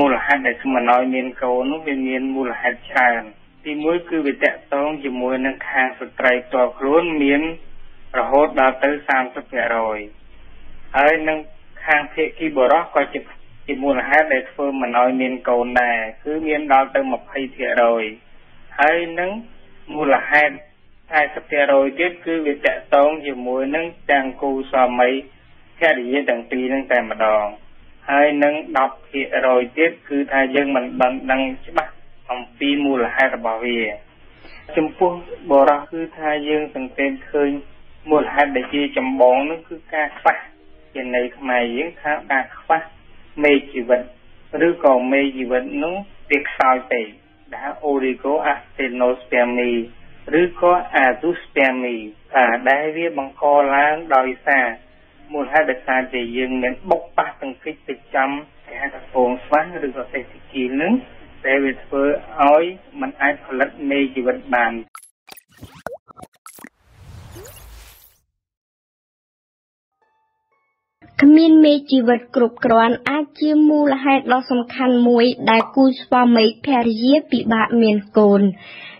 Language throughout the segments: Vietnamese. Mùa là hạt này mà nói miền cầu nó về miền mùa là hạt tràn. Thì mỗi cứ bị tẹt tông chỉ mỗi năng hàng sợi trai tỏa luôn miền rồi hốt đã tới sam sắp phải rồi. Ấy năng hàng phía kia bờ đó coi chỉ mùa là hạt này phương mà nói miền cầu này cứ miền đó tới một hay thiệt rồi. Ấy năng mùa là hạt hai sắp phải rồi tiếp cứ bị tẹt tông chỉ mỗi năng trang cô so mấy cái gì đằng tì năng tài mà đòn. Hai nâng đọc hiện rồi tiếp cứ thay dân mình bằng đăng bắt bằng phí mù là hai là bảo vệ trong phố bỏ ra cứ thay dân từng tên khơi mù là hai để kia trong bóng nó cứ ca phát hiện này mày diễn khá ca phát mê chỉ vật rư còn mê chỉ vật nó việc sao tẩy đã origo astenospemi rư có aduspemi và đáy viết bằng co lá đòi xa mùa hai đợt xa thì dương nên bốc bác từng kích từ chăm thì hai đợt phồn phát được có thể thích kỳ lớn để việc vừa ối mình ai có lật mê gì vật bàn. Mình mê chỉ vật cục đoàn ác chia mù là hai đo xong khăn mũi đại cú xoa mấy phèr dĩa bị bạ miền cồn.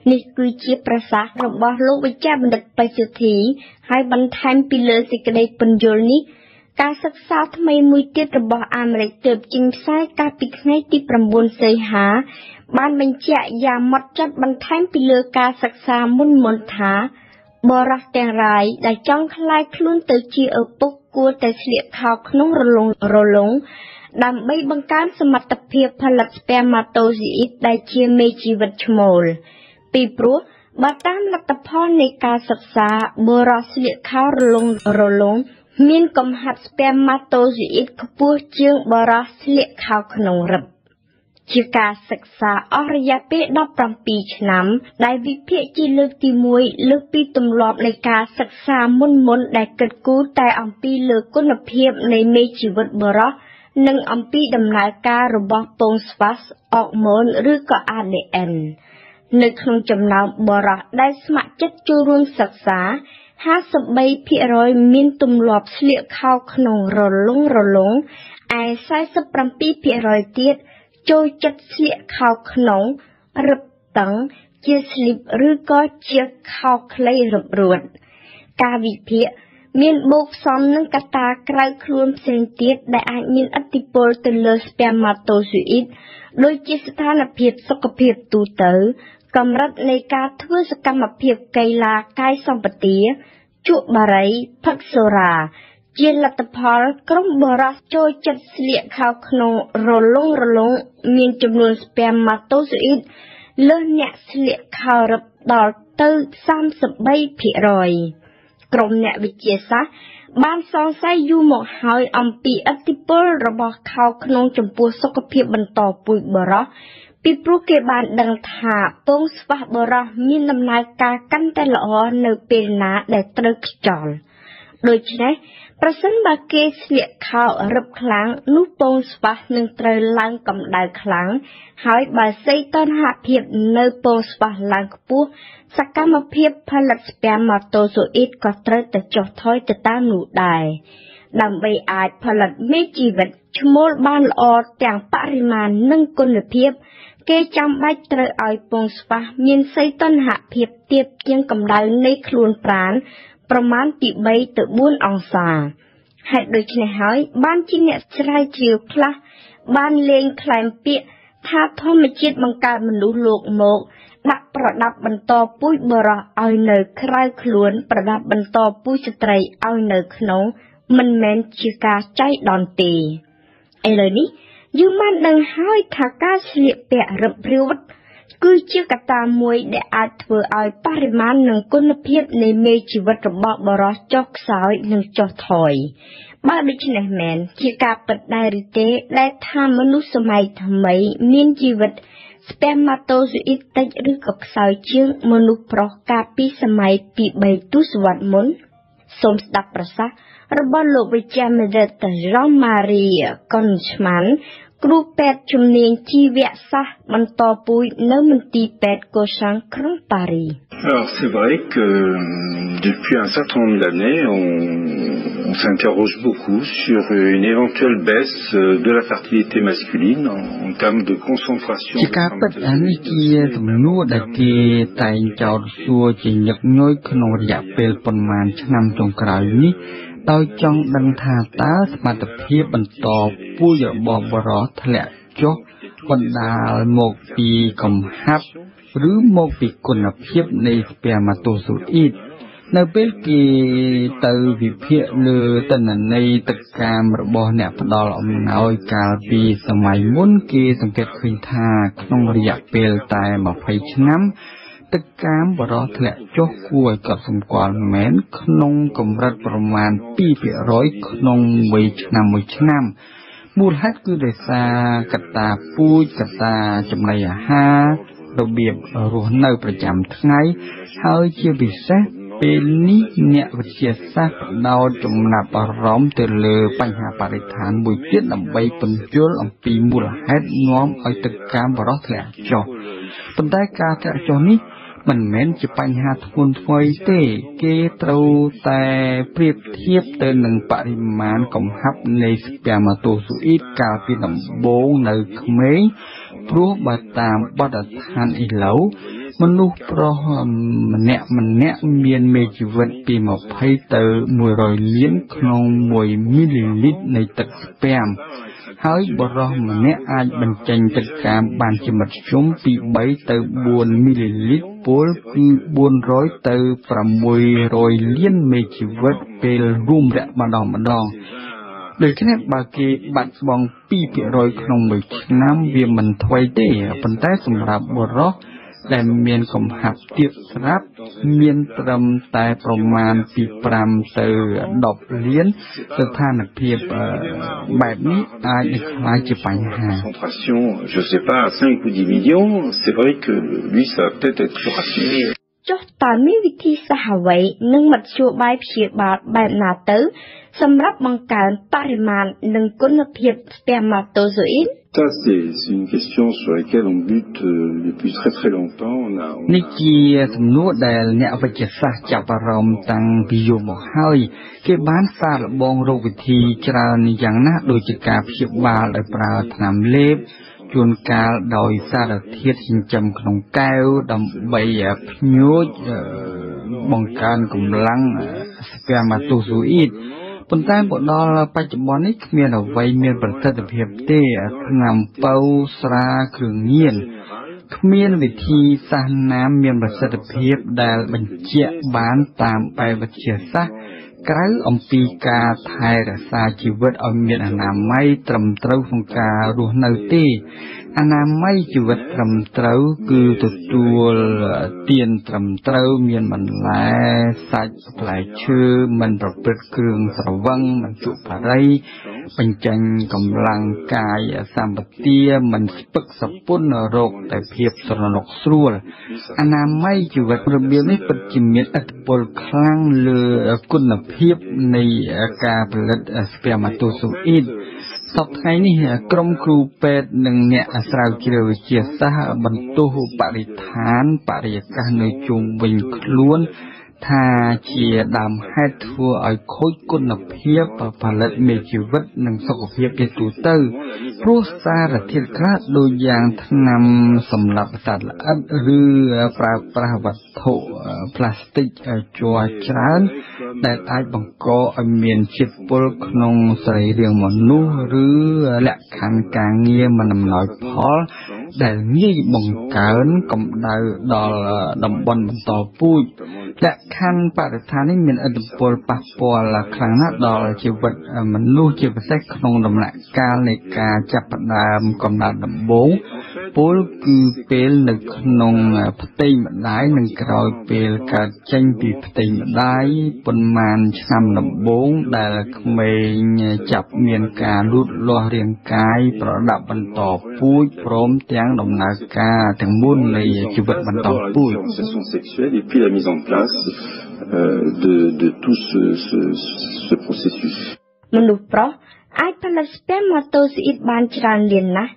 Nhi cư chia pra sát rộng bó lúc với cha bình đật bài sử thí, hai bánh thanh bì lỡ dịch đầy bình dồn ní. Cả sắc sao thâm mây mùi tiết rộng bó ảm rạch tợp chính sai ca bịch ngay tì bầm bồn xây há. Bạn bánh chạy dạ mọt chất bánh thanh bì lỡ ca sắc xa môn môn thá. Bó rạc tèng rái đã chóng khai khuôn tới chi ở bốc của tài liệu khao khóng rô lũng. Đàm bây bằng cán sơ mặt tập hiệp phần lật spermato dị ít đại chia mê chi vật châm ồn. Vì bố, bà tám là tập hôn này ca sập xa, bố rõ sử liệu khao rô lông, miên cầm hạt spermato dụ ít khá bố chương bố rõ sử liệu khao khá nông rập. Chìa ca sập xa, ổ rời giá bế đọc răng bì chân nắm, đại vị phía chi lực tì mùi, lực bì tùm lọp này ca sập xa môn môn đại kịch cú tại ổng bì lực côn nập hiệp này mê chỉ vật bố rõ, nâng ổng bì đầm lại ca rô bó bông svas, ọc môn rư có ADN. Nơi không chấm nào bỏ ra đáy mạng chất chú rung sạc giá, hát sập bay phía rồi miên tùm lọp sửa khao khăn rổ lũng, ai sai sập răng phía rồi tiết, trôi chất sửa khao khăn rổ, rập tấn, chia sịp rư có chia khao khlây rập ruột. Cả vị phía, miên bốc xong nâng cả ta khai khuôn sinh tiết đại ảnh miên ất tí bố từ lơ spermatozoid, đôi chia sửa thang là phiệp sọc phiệp tù tớ. Cầm rắc này ca thưa sự cầm mập hiệp cây là cây sông bật tía, chuột bà rấy, phật sô ra, chia là tập hóa cống bờ ra trôi chật sịa khao khăn rô lông, miên chùm luôn spermatozoid, lớn nhạc sịa khao rập đỏ tư xăm sập bay phía rồi. Cổng nhạc bị chia sát, ban song sai du một hỏi ông bị ấp tí bơ rồi bỏ khao khăn chùm bùa sốc hiệp bần tỏ bụi bờ ra. Vì bố kê bạn đăng thả bông sva bờ ra miên nằm lại ca canh tay lọ nơi bề ná để trật tròn. Đôi chứ này, bà sân bà kê sịa khao rập kháng nút bông sva nâng trời lăng cầm đài kháng, hỏi bà xây tôn hạ hiệp nơi bông sva lăng bố, sạc ca mập hiệp phá lật spermatozoid có trời tự cho thói tự ta nụ đài. Đàm bày ái phá lật mê chi vật chung mô ban lọ tàng bà rì mà nâng côn lập hiệp, kê trong bách trời oi bông sva miên xây tân hạ hiệp tiếp kiêng cầm đáy nây khuôn prán, proman bị bay tự buôn ong xa. Hãy đối này hỏi, ban chi nẹ trái chiều khla, ban lên khlàm bịa, tha thô mà chết bằng cài mình lũ luộc một, đạp bỏ đạp bằng to búi bờ rõ oi nơi khai khuôn, bỏ đạp bằng to búi sạch trầy oi nơi khốn, mình mến chìa ca cháy đòn tì. Ê lời ní, dư man đừng hỏi thả ca sliệp bẹ rập riêu vất, cứ chiếc cả ta muối để ai vừa ai pariman nâng côn lập hiệp này mê chỉ vật rộng bọ bỏ rõ chọc xói nâng cho thổi. Bác đích này mẹn, chìa ca bật đài rì tế lại tha mất nút sơ mày thầm mấy miên chỉ vật spermatozoid tách rư cọc xói chương mô nụ pro ca pi sơ mày bị bày tú sơ vật mốn. Xôm sạc bà sạc, rồi bỏ lộ với cha mẹ rệt tờ rong Maria Conchman, cựu bẹt chùm niên chi vẹt sạc bằng tò bùi nơ mừng tì bẹt cô sáng khóng Paris. Alors c'est vrai que depuis un certain nombre d'années, on on s'interroge beaucoup sur une éventuelle baisse de la fertilité masculine en termes de concentration. Nơi bên kia từ việc hiện lừa tình ảnh này tất cả một bò nẹp đỏ lỏng nói cả vì sao mày muốn kia xong kết khuyên thà không có dạp bèl tài mà phải chứ nắm tất cả một đó thật cho cuối cả xong còn mến không cầm rạch vào màn pi phía rối không mấy chứ nằm mấy chứ nằm một hát cứ để xa cả ta vui cả ta chậm này à ha đầu biệt ở rùa nơi phải chạm thức ngay hơi chưa bị xét bên ní nhẹ vật chia xác đau trong nạp vào rõm từ lừa bánh hạ bà rịch thán mùi tiết làm bay phần chúa làm phí mùa là hết ngóm ở tất cả vào đó thẻ cho phần tay ca thẻ cho ní mình mến chỉ bánh hạ thôn phơi tế kê trâu tài priệp thiếp tên nâng bà rì mán cổng hấp nây sửa mà tổ dụ ít ca phí làm bố nơi khám ấy bố bà tàm bà đã than ý lâu mình lúc đó mình nẹ miền mê chỉ vật bị một hay tờ mùi rồi liễn không mùi ml này tật spam hơi bỏ ra mình nẹ ai bằng chanh tất cả bàn chỉ mặt xuống bị bấy tờ buồn ml bốn buồn rối tờ và mùi rồi liễn mê chỉ vật về rùm rạ mà đòn đời cái này bà kia bạn bằng pi bị rồi không mấy năm vì mình thay thế phần tái sầm rạp bỏ ra đại miền cổng hạp tiếp ráp miền trầm tại proman bị pram từ độc liên từ than là thiệp bài biết ai được lái chỉ bánh hà. Je sais pas 5 ou 10 millions, c'est vrai que lui ça va peut-être être plus rapide. Cho ta mi vị thi xã hội nâng mặt chùa bài phía bạc bài nà tớ, xâm rắp bằng cả pariman nâng côn lập hiệp spermatozoid. Ça c'est une question sur laquelle on bute depuis très très longtemps. Niki thầm nốt đèl nhẹ vật chất xa chạp vào rộng tăng bì dùm một hơi. Cái bán xa là bông rô vị thi chả ni giang nát đôi chì cạp hiệp bà lại bà thầm nằm lếp. Chuồn cá đòi xa là thiết hình chầm khổng cao đầm bày nhốt bằng can cùng lăng spermatozoid. Phần tay bộ đó là patrimonic miền ở vây miền vật chất tập hiệp tê ngầm bao xa cường nhiên. Miền vị thi xa nám miền vật chất tập hiệp đà bằng chẹ bán tạm bài vật chia xác. Cái ông Pika thay ra xa chỉ vượt ở miền Nam Mai trầm trâu phong ca ruột nâu tê Nam Mai chỉ vượt trầm trâu cứ tụt tuột tiền trầm trâu miền mình lại sạch lại chưa mình đọc biết cường sở văng mình chụp vào đây bình tranh cộng làng cài sàm bạc tia mình bức sập bún rột tại hiệp sở nọc xua Nam Mai chỉ vượt rừng biên ấy bật chỉ miệt ắt bồi khang lừa quân lập hiệp này ca bật spermatozoid sau này này công cụ pet nâng nhẹ sau khi được chia sẻ bằng tu parithan parikah nơi chung bình luôn tha chia đàm hai thua ở khối quân lập hiệp và phản lật mê chiều vật nâng sau hiệp để tụ tư prosa là thiên khát đôi giang tháng năm sầm lập sạt là ấp rư pra vật thổ plastic cho chán đại tai bằng co ở miền chiết bột nông sấy riêng một nú rư lẹ khăn càng nghe mà nằm nói khó đại nghi bằng cán cộng đào đò đồng bằng tò vui lẹ khăn bạn tháng ấy miền ẩn bột bạc bò là khăn nát đò là chiều vật mà nú chiều vật sách nông đồng lại ca này ca chập đàm cộng đào đồng bốn bố cứ pel nực nông tây mặt đáy nâng còi pel cả tranh bị tây mặt đáy phần màn nằm đồng bốn đại là mình chập miền cả lút lo riêng cái và đạp bằng tò vui prom tiếng đồng nà ca tiếng muôn này chịu vật bằng tò vui. De tout ce processus. Menurut Prof, apa spermatozoid bancaran lina?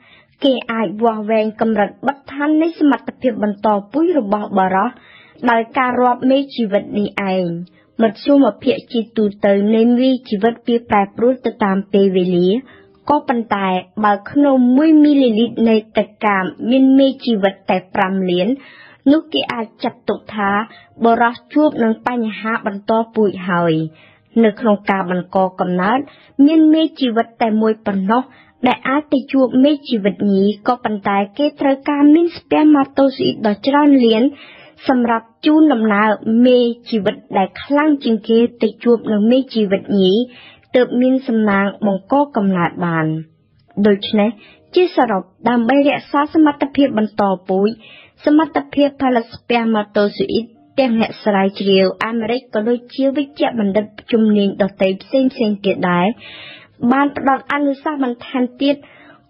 Kei ai buang wen kemrat bertahan di semat tepi bentol pui rubah barah, dari karop mei jiwat ni aing. Một số một phía chỉ tụ tới nên vì chỉ vật bị bài prút từ tạm bề về lý. Có bàn tài bảo khổng 10ml này tất cả miên mê chỉ vật tại phạm liến. Lúc kia chặt tục thá, bỏ ra chuốc nâng ba nhà hạ bàn to bụi hỏi. Nơi không cả bàn có cầm nát, miên mê chỉ vật tại môi bàn nóc. Đại á tây chuộc mê chỉ vật nhí có bàn tài kê thơ ca miên spermatozoid đó tràn liến. Xâm rạp chú nằm nào mê chỉ vật đại khá lăng chừng kê tây chuộc nâng mê chỉ vật nhí. Tựa miên xâm nàng bằng có cầm nát bàn. Đối chứ này, chia sẻ rộp đàm bay rẽ xa xa mắt tập hiệp bàn tò bụi. Sẽ mất tập hiệp phá là spermatozoid đang hẹn xa rai triều Amerik có lôi chiếu với chạm bằng đất chung nền đọc tây xên tiệt đáy. Bạn bắt đọc ăn lưu xa bằng than tiết,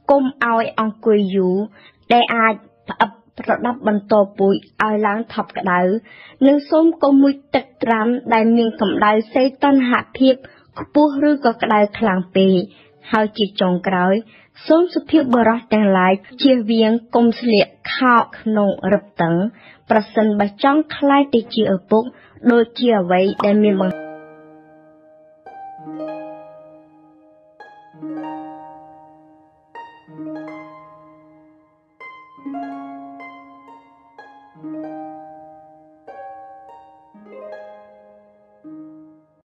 công ai ông cười dũ, đại ai ập bắt đọc bằng tổ bụi ai láng thọc cả đáy. Nâng xôm có mùi tật rám đại miệng cầm đáy xây toàn hạ thiệp, có bố rưu có cả đáy khả làng bề, hào chỉ trông cõi. Sống sự phiêu bờ rác đang lại, chia viên công sự liệt khao nông rập tấn, và sân bà chóng khai tế chia ở bốc, đôi chia vậy đem miên bằng.